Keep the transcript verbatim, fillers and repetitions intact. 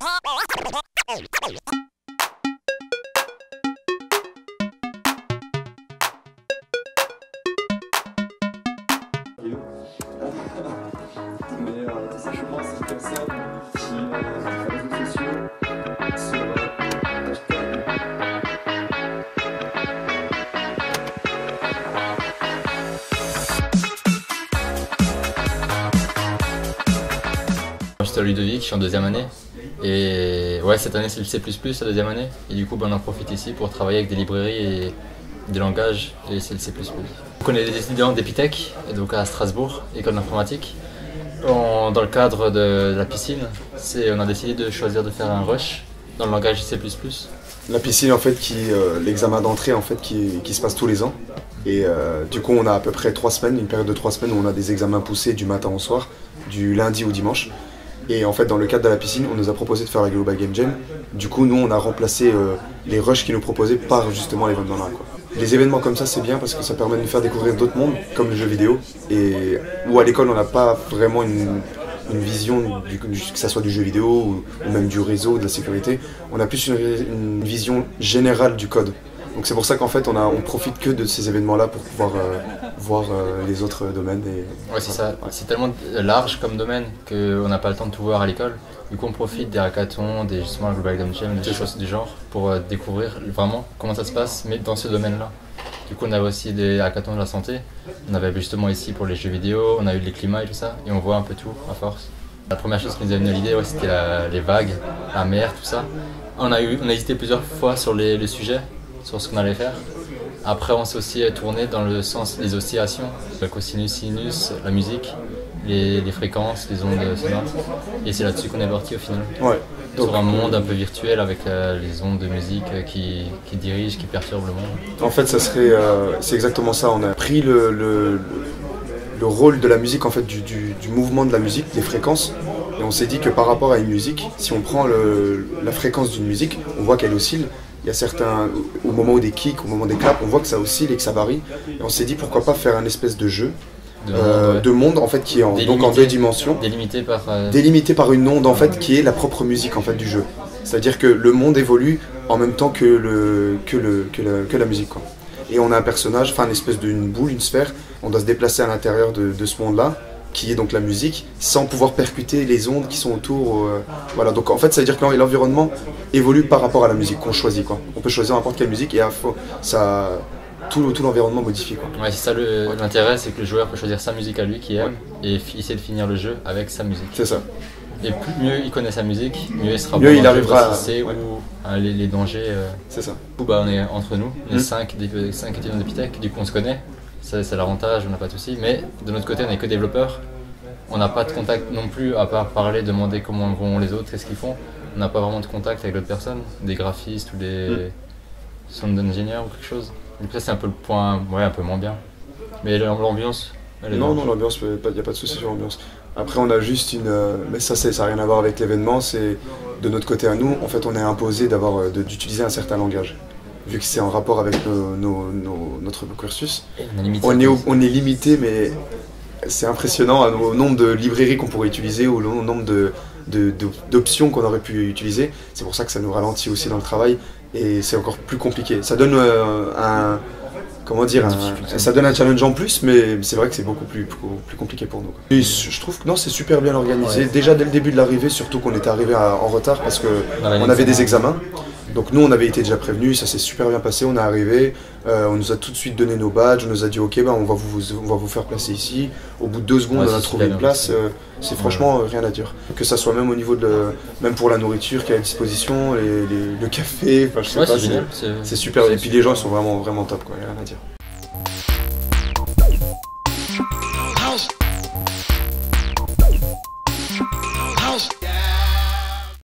Mais euh, tout ça, je pense, c'est comme ça, qui euh, les réseaux sociaux, sur euh, hashtag. J'étais à Ludovic, je suis en deuxième année. Et ouais, cette année, c'est le C plus plus, la deuxième année. Et du coup, ben, on en profite ici pour travailler avec des librairies et des langages, et c'est le C plus plus. On est des étudiants d'Epitech, donc à Strasbourg, école d'informatique. On, dans le cadre de la piscine, on a décidé de choisir de faire un rush dans le langage C plus plus. La piscine, en fait, qui euh, l'examen d'entrée en fait, qui, qui se passe tous les ans. Et euh, du coup, on a à peu près trois semaines, une période de trois semaines où on a des examens poussés du matin au soir, du lundi au dimanche. Et en fait, dans le cadre de la piscine, on nous a proposé de faire la Global Game Jam. Du coup, nous, on a remplacé euh, les rushs qu'ils nous proposaient par justement les événements là, quoi. Les événements comme ça, c'est bien parce que ça permet de nous faire découvrir d'autres mondes, comme le jeu vidéo, et où à l'école, on n'a pas vraiment une, une vision, du, que ce soit du jeu vidéo ou, ou même du réseau, de la sécurité. On a plus une, une vision générale du code. Donc c'est pour ça qu'en fait, on, a, on profite que de ces événements-là pour pouvoir euh, voir euh, les autres domaines. Et, ouais, c'est voilà. ça. C'est tellement large comme domaine qu'on n'a pas le temps de tout voir à l'école. Du coup, on profite des hackathons, des justement Global Game Jam, des choses du genre, pour euh, découvrir vraiment comment ça se passe, mais dans ce domaine-là. Du coup, on avait aussi des hackathons de la santé. On avait justement ici pour les jeux vidéo, on a eu les climats et tout ça, et on voit un peu tout à force. La première chose qui nous a venu à l'idée, ouais, c'était les vagues, la mer, tout ça. On a, eu, on a hésité plusieurs fois sur les, les sujets, sur ce qu'on allait faire. Après, on s'est aussi tourné dans le sens des oscillations, le cosinus, sinus, la musique, les, les fréquences, les ondes sonores. Et c'est là-dessus qu'on est parti au final. Ouais. Donc, sur un monde un peu virtuel avec euh, les ondes de musique euh, qui, qui dirigent, qui perturbent le monde. En fait, ça serait, euh, c'est exactement ça. On a pris le, le, le rôle de la musique, en fait, du, du, du mouvement de la musique, des fréquences. Et on s'est dit que par rapport à une musique, si on prend le, la fréquence d'une musique, on voit qu'elle oscille. Il y a certains, au moment des kicks, au moment des claps, on voit que ça oscille et que ça varie. Et on s'est dit pourquoi pas faire un espèce de jeu, de, euh, ouais. de monde en fait qui est en, donc en deux dimensions, délimité par, euh... délimité par une onde en fait qui est la propre musique en fait du jeu. C'est-à-dire que le monde évolue en même temps que, le, que, le, que, la, que la musique, quoi. Et on a un personnage, enfin une espèce d'une boule, une sphère, on doit se déplacer à l'intérieur de, de ce monde-là, qui est donc la musique, sans pouvoir percuter les ondes qui sont autour. Euh, voilà, donc en fait, ça veut dire que l'environnement évolue par rapport à la musique qu'on choisit, quoi. On peut choisir n'importe quelle musique et à, ça, tout, tout l'environnement modifie, quoi. Ouais, c'est ça l'intérêt, ouais. C'est que le joueur peut choisir sa musique à lui qu'il aime, ouais. Et essayer de finir le jeu avec sa musique. C'est ça. Et plus, mieux il connaît sa musique, mieux il sera mieux bon il arrivera à ouais. ou hein, les, les dangers. Euh... C'est ça. Du coup, bah, on est entre nous, on est cinq étudiants d'Epitech, du coup on se connaît. Ça, c'est l'avantage, on n'a pas de soucis, mais de notre côté, on n'est que développeur. On n'a pas de contact non plus, à part parler, demander comment vont les autres, qu'est-ce qu'ils font. On n'a pas vraiment de contact avec d'autres personnes, des graphistes ou des mm. sound engineers ou quelque chose. Du coup, ça, c'est un peu le point, ouais, un peu moins bien. Mais l'ambiance, elle est Non, bien. non, l'ambiance, il n'y a pas de soucis sur l'ambiance. Après, on a juste une... Euh, mais ça, ça n'a rien à voir avec l'événement, c'est de notre côté à nous. En fait, on est imposé d'avoir, d'utiliser un certain langage. Vu que c'est en rapport avec nos, nos, nos, notre cursus, on est, on est limité, mais c'est impressionnant au nombre de librairies qu'on pourrait utiliser ou au nombre de, de, d'options qu'on aurait pu utiliser. C'est pour ça que ça nous ralentit aussi dans le travail et c'est encore plus compliqué. Ça donne euh, un, comment dire, un, ça donne un challenge en plus, mais c'est vrai que c'est beaucoup plus, plus compliqué pour nous. Et je trouve que non, c'est super bien organisé. Ouais. Déjà dès le début de l'arrivée, surtout qu'on était arrivé à, en retard parce que on avait des examens. Donc nous, on avait été déjà prévenus, ça s'est super bien passé, on est arrivé, euh, on nous a tout de suite donné nos badges, on nous a dit « Ok, bah, on, va vous, on va vous faire placer ici ». Au bout de deux secondes, ouais, on a trouvé une place, euh, c'est franchement euh, rien à dire. Que ça soit même au niveau de, le, même pour la nourriture qui est à disposition, les, les, le café, enfin je sais ouais, pas, c'est super. Et puis les gens, ils sont vraiment, vraiment top, quoi, rien à dire.